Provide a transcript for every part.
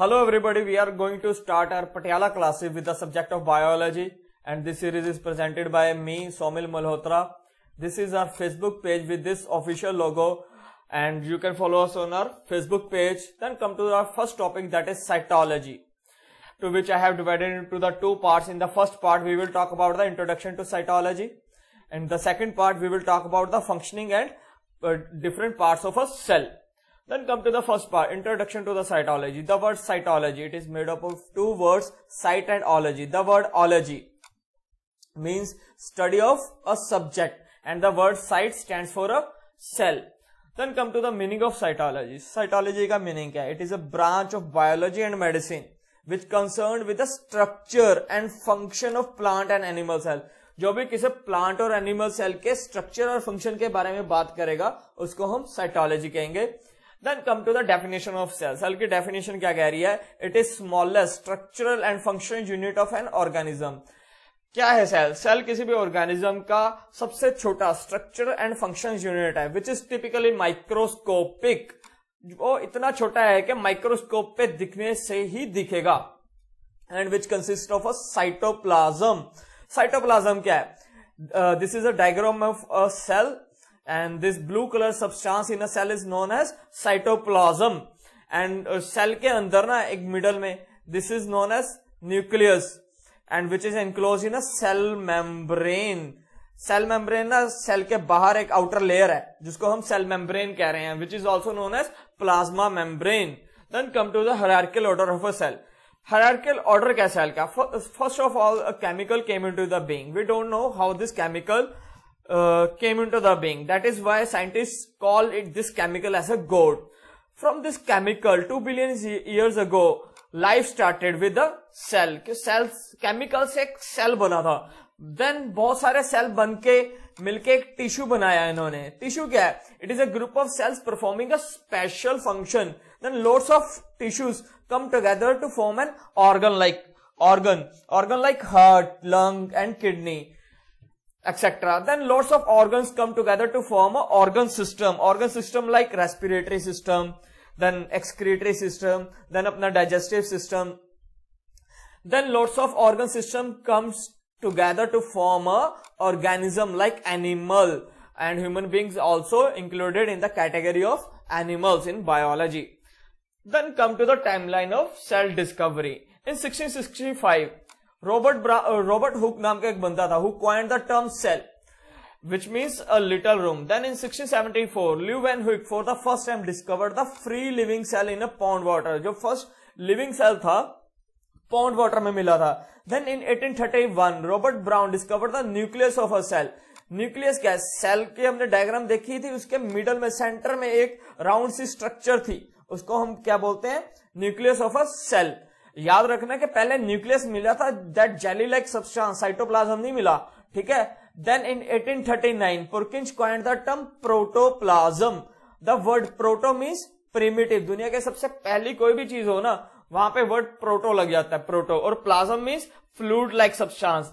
Hello everybody, we are going to start our Patiala classes with the subject of biology, and this series is presented by me, Somil Malhotra. This is our Facebook page with this official logo, and you can follow us on our Facebook page. Then come to our first topic, that is cytology, to which I have divided into the two parts. In the first part we will talk about the introduction to cytology, and the second part we will talk about the functioning and different parts of a cell. Then come to the first part, introduction to the cytology. The word cytology, it is made up of two words, cyte and ology. The word ology means study of a subject, and the word cyte stands for a cell. Then come to the meaning of cytology. Cytology ka meaning kya? It is a branch of biology and medicine which concerned with the structure and function of plant and animal cell. जो भी किसी plant और animal cell के structure और function के बारे में बात करेगा उसको हम साइटोलॉजी कहेंगे. Then come to the definition of cell. Cell की डेफिनेशन क्या कह रही है? It is smallest structural and functional unit of an organism. क्या है सेल? सेल किसी भी ऑर्गेनिज्म का सबसे छोटा स्ट्रक्चर एंड फंक्शन यूनिट है, विच इज टिपिकली माइक्रोस्कोपिक. वो इतना छोटा है कि माइक्रोस्कोप पे दिखने से ही दिखेगा, and which consist of a cytoplasm. Cytoplasm क्या है? This is a diagram of a cell, and this blue colour substance in a cell is known as cytoplasm. And cell के अंदर ना एक मिडल में, this is known as nucleus, and which is enclose in a cell membrane. Cell membrane ना cell के बाहर एक outer layer है जिसको हम सेल मेम्ब्रेन कह रहे हैं, which is also known as plasma membrane. Then come to the hierarchical order of a cell. Hierarchical order क्या सेल का? First of all, a chemical came into the being. We don't know how this chemical came into the being. That is why scientists call it this chemical as a god. From this chemical, 2 billion years ago, life started with the cell. कि cells, chemical से एक cell बना था. Then बहुत सारे cell बनके मिलके एक tissue बनाया इन्होंने. Tissue क्या है? It is a group of cells performing a special function. Then loads of tissues come together to form an organ like heart, lung and kidney, etc. Then lots of organs come together to form an organ system like respiratory system, then excretory system, then apna digestive system. Then lots of organ system comes together to form an organism like animal, and human beings also included in the category of animals in biology. Then come to the timeline of cell discovery. In 1665, Robert Hooke नाम का एक बंदा था who coined the term cell, which means a little room. Then in 1674, Leeuwenhoek for the first time discovered the free living cell in a pond water. जो first living cell था pond water में मिला था. Then in 1831, Robert Brown discovered the nucleus of a cell. Nucleus क्या है? Cell के हमने diagram देखी थी, उसके मिडल में सेंटर में एक राउंड सी स्ट्रक्चर थी, उसको हम क्या बोलते हैं? Nucleus of a cell. याद रखना कि पहले न्यूक्लियस मिला था, that jelly like substance, cytoplasm नहीं मिला, ठीक है. Then in 1839 Purkinje coined the term protoplasm. The word proto means primitive. दुनिया के सबसे पहली कोई भी चीज हो ना, वहां पे वर्ड प्रोटो लग जाता है, प्रोटो. और plasm means fluid like substance.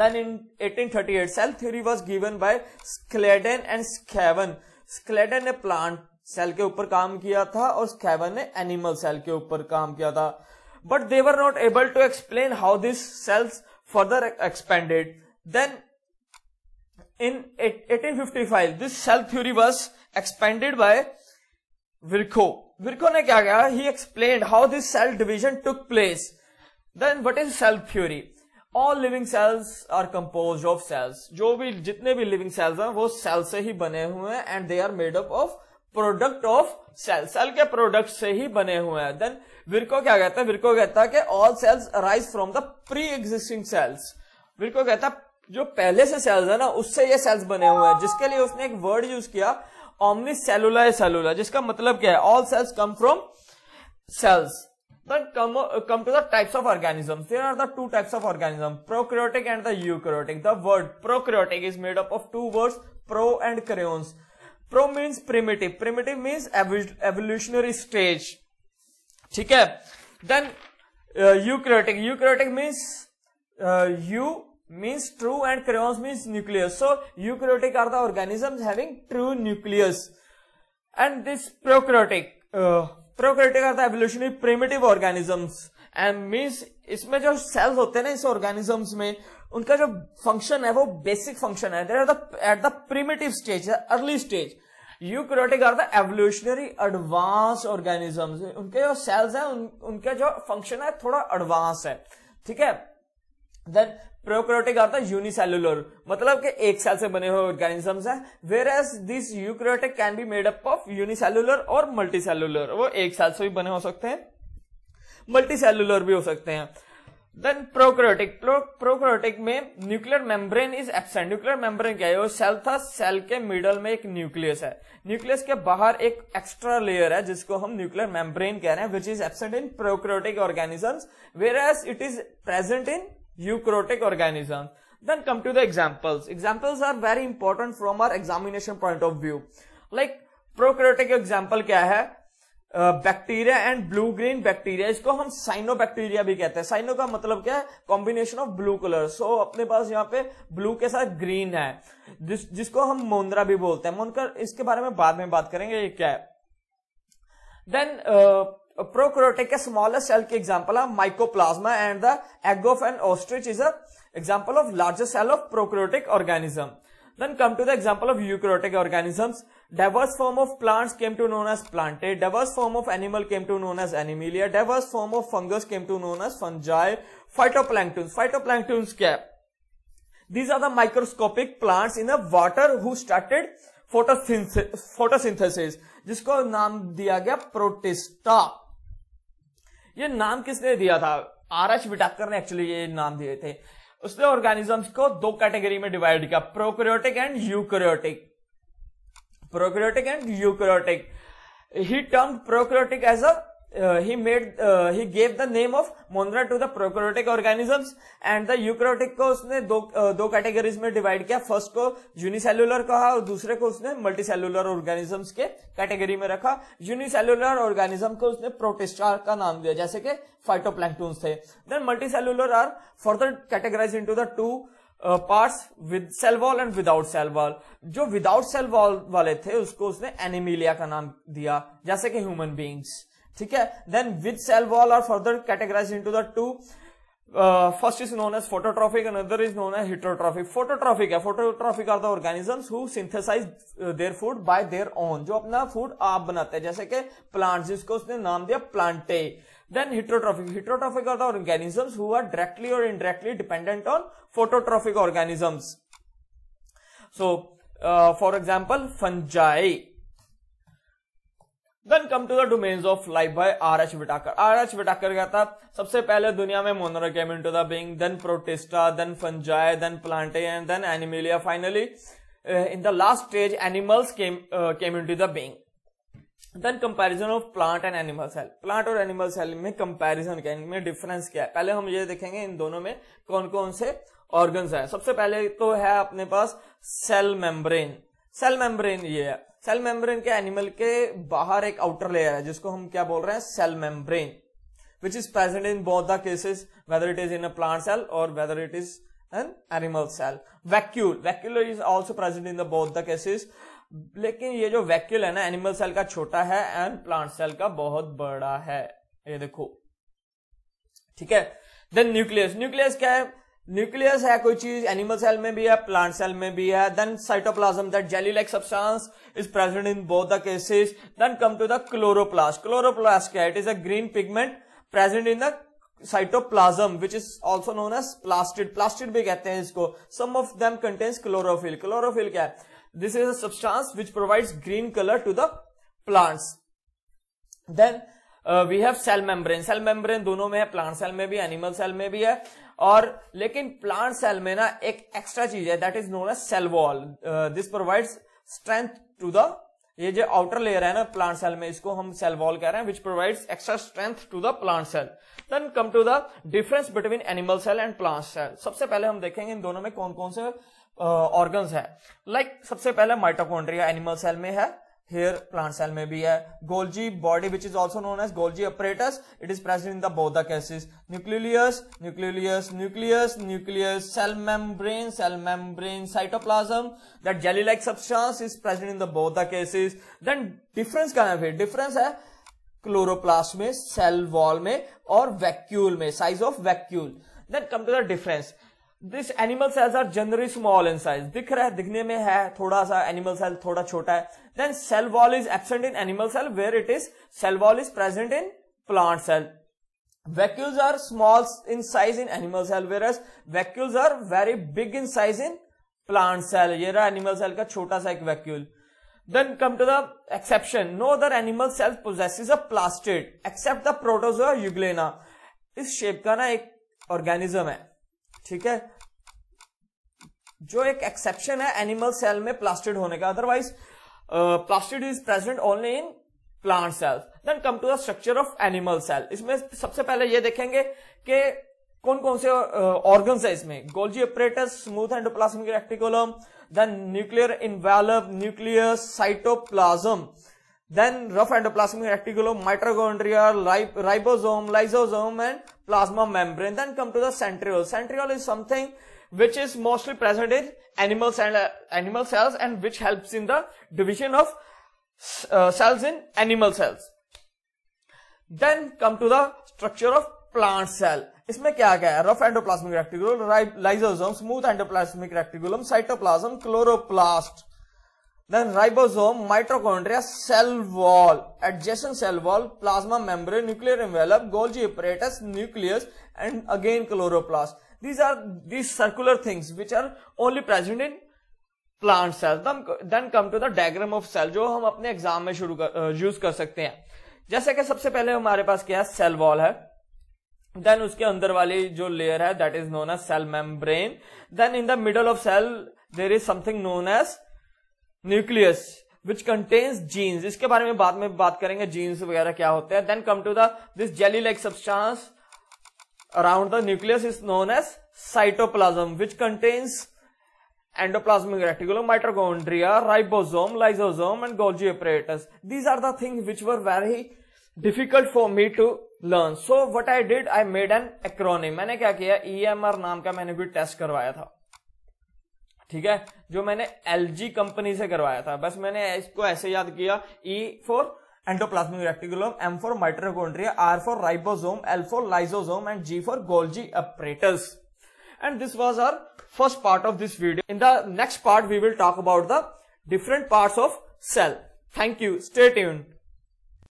Then in 1838, cell theory was given by Schleiden and Schaven. Schleiden ने plant cell के ऊपर काम किया था और Schaven ने animal cell के ऊपर काम किया था. But they were not able to explain how these cells further expanded. Then in 1855, this cell theory was expanded by Virchow. Virchow ने क्या कहा? He explained how this cell division took place. Then what is cell theory? All living cells are composed of cells. जितने भी living cells हैं वो cell से ही बने हुए हैं, and they are made up of product of cells. Cell के product से ही बने हुए हैं. Then Virchow क्या कहता है? Virchow कहता है कि all cells arise from the pre-existing cells. Virchow कहता है जो पहले से cells है ना, उससे ये cells बने हुए हैं, जिसके लिए उसने एक word use किया, omnicellular cellular, जिसका मतलब क्या है? All cells come from cells. Then come to the types of organisms. There are the two types of organisms, prokaryotic and the eukaryotic. The word prokaryotic is made up of two words, pro and karyons. Pro means primitive. Primitive means evolutionary stage. ठीक है? Then eukaryotic. Eukaryotic means eu means true and karyons means nucleus. So eukaryotic are the organisms having true nucleus. And this prokaryotic. Prokaryotic are the evolutionary primitive organisms and means इसमें जो sales होते हैं ना इस organisms में उनका जो function है वो बेसिक फंक्शन है. There are the at the primitive stage early stage. Eukaryotic are the evolutionary advance organisms. उनके जो सेल्स है उनका जो फंक्शन है थोड़ा एडवांस है. ठीक है. Then prokaryotic are the unicellular मतलब कि एक सेल से बने हुए ऑर्गेनिजम्स है. Whereas this eukaryotic can be made up of unicellular और मल्टीसेल्युलर. वो एक सेल से भी बने हो सकते हैं मल्टीसेल्युलर भी हो सकते हैं. देन प्रोकैरियोटिक प्रोकैरियोटिक में nuclear membrane is absent. Nuclear membrane क्या है? वो सेल था, सेल के मिडल में एक न्यूक्लियस है. न्यूक्लियस के बाहर एक एक्स्ट्रा लेयर है जिसको हम न्यूक्लियर मेम्ब्रेन कह रहे हैं which is absent in prokaryotic organisms whereas it is present in eukaryotic organism. Then come to the examples. Examples are very important from our examination point of view. Like prokaryotic example क्या है? Bacteria and blue green bacteria. इसको हम cyanobacteria भी कहते हैं. Cyano का मतलब क्या है? Combination of blue color. So अपने पास यहाँ पे blue के साथ green है जिसको हम मोंद्रा भी बोलते हैं. मोंद्रा इसके बारे में बाद में बात करेंगे ये क्या है. Then प्रोकैरियोटिक के स्मॉलेस्ट सेल की एग्जांपल है mycoplasma and the egg of an ostrich is a example of largest cell of prokaryotic organism. Then come to the example of eukaryotic organisms. Diverse form of plants came to known as plantae. Diverse form of animal came to known as animalia. Diverse form of fungus came to known as fungi. Phytoplanktons. Phytoplanktons क्या? These are the microscopic plants in a water who started photosynthesis जिसको नाम दिया गया protista. ये नाम किसने दिया था? आर.एच. विटाकर ने एक्चुअली ये नाम दिए थे. उसने ऑर्गेनिजम्स को दो कैटेगरी में डिवाइड किया prokaryotic and eukaryotic. Prokaryotic and eukaryotic. He termed prokaryotic as a he gave the name of Monera to the prokaryotic organisms and the eukaryotic को उसने दो categories में divide किया. First को unicellular कहा और दूसरे को उसने multicellular organisms के category में रखा. Unicellular organism को उसने protista का नाम दिया जैसे कि phytoplanktons थे. Then multicellular are further categorized into the two parts with cell wall and without cell wall. जो without cell wall वाले थे उसको उसने animalia का नाम दिया जैसे कि human beings. ठीक है. Then with cell wall are further categorise into the two. First is known as phototrophic another is known as heterotrophic. Phototrophic है. Phototrophic are the organisms who synthesise their food by their own. जो अपना food आप बनाते हैं जैसे कि plants जिसको उसने नाम दिया Plantae. Then heterotrophic. Heterotrophic are the organisms who are directly और indirectly dependent on phototrophic organisms. So for example fungi. Then come to the domains of life by R.H. Whittaker. R.H. Whittaker कहता सबसे पहले दुनिया में मोनोरा came into the being, then protista, then fungi, then plantae, and then animalia. Finally, in the last stage, animals came into the being. Then comparison of plant and animal cell. Plant और animal cell में comparison क्या है? इनमें difference क्या है? पहले हम ये देखेंगे इन दोनों में कौन कौन से organs है. सबसे पहले तो है अपने पास cell membrane. सेल मेम्ब्रेन ये है. सेल मेम्ब्रेन के एनिमल के बाहर एक आउटर लेयर है जिसको हम क्या बोल रहे हैं? Cell membrane which is present in both the cases whether it is in a plant cell और whether it is an animal cell. Vacuole. Vacuole is also present in the both the cases. लेकिन ये जो vacuole है ना animal cell का छोटा है and plant cell का बहुत बड़ा है. ये देखो. ठीक है. Then nucleus. न्यूक्लियस क्या है? न्यूक्लियस है कोई चीज एनिमल सेल में भी है प्लांट सेल में भी है. Then cytoplasm that jelly like substance is present in both the cases. Then come to the chloroplast. Chloroplast क्या है? It is a green pigment present in the cytoplasm which is also known as plastid. Plastid भी कहते हैं इसको. Some of them contains chlorophyll. Chlorophyll क्या है? This is a substance which provides green colour to the plants. Then we have cell membrane. Cell membrane दोनों में है plant cell में भी एनिमल सेल में भी है. और लेकिन प्लांट सेल में ना एक एक्स्ट्रा चीज है that is known as cell wall. This provides strength to the ये जो आउटर लेयर है ना प्लांट सेल में इसको हम सेल वॉल कह रहे हैं which provides extra strength to the plant cell. Then come to the difference between animal cell and plant cell. सबसे पहले हम देखेंगे इन दोनों में कौन कौन से ऑर्गन्स है. लाइक सबसे पहले माइटोकॉन्ड्रिया एनिमल सेल में है. Here plant cell में भी है. Golgi body which is also known as Golgi apparatus. It is present in the both the cases. Nucleus, nucleus, nucleus, nucleus, cell membrane, cytoplasm. That jelly-like substance is present in the both the cases. Then difference क्या है? Difference है chloroplast में, cell wall में और vacuole में, size of vacuole. Then come to the difference. This animal cells are generally small in size, दिख रहा है, दिखने में है थोड़ा सा एनिमल सेल थोड़ा छोटा है. Then cell wall is absent in animal cell where it is, cell wall is present in plant cell. Vacuoles are small in size in animal cell, whereas vacuoles are very big in size in plant cell. ये रहा animal cell का छोटा सा एक vacuole. Then come to the exception. No other animal cell possesses a plastid except the protozoa euglena. इस shape का ना एक organism है, ठीक है, जो एक exception है animal cell में plastid होने का. Otherwise, plastid is present only in plant cells. Then come to the structure of animal cell. इसमें सबसे पहले ये देखेंगे कि कौन कौन से organs है इसमें. Golgi apparatus, smooth endoplasmic reticulum, then nuclear envelope, nucleus, cytoplasm, then rough endoplasmic reticulum, mitochondria, ribosome, lysosome and plasma membrane. Then come to the centriole. Centriole is something which is mostly present in animals and animal cells and which helps in the division of cells in animal cells. Then come to the structure of plant cell. इसमें क्या क्या है? Rough endoplasmic reticulum, lysosome, smooth endoplasmic reticulum, cytoplasm, chloroplast, then ribosome, mitochondria, cell wall, adjacent cell wall, plasma membrane, nuclear envelope, Golgi apparatus, nucleus, and again chloroplast. These are these circular things which are only present in plant cells. Then come to the diagram of cell, जो हम अपने exam में शुरू use कर सकते हैं. जैसे कि सबसे पहले हमारे पास क्या है? सेल वॉल है. देन उसके अंदर वाली जो लेयर है that is known as cell membrane. Then in the middle of cell there is something known as nucleus which contains genes. इसके बारे में बाद में बात करेंगे, जीन्स वगैरह क्या होते हैं. Then come to the this jelly like substance around the nucleus is known as cytoplasm which contains endoplasmic reticulum, mitochondria, ribosome, lysosome and Golgi apparatus. These are the things which were very difficult for me to learn. So what I did, I made an acronym. मैंने क्या किया? EMR नाम का मैंने भी test करवाया था, ठीक है, जो मैंने LG कंपनी से करवाया था. बस मैंने इसको ऐसे याद किया, E for endoplasmic reticulum, M for mitochondria, R for ribosome, L for lysosome and G for Golgi apparatus. And this was our first part of this video. In the next part, we will talk about the different parts of cell. Thank you. Stay tuned.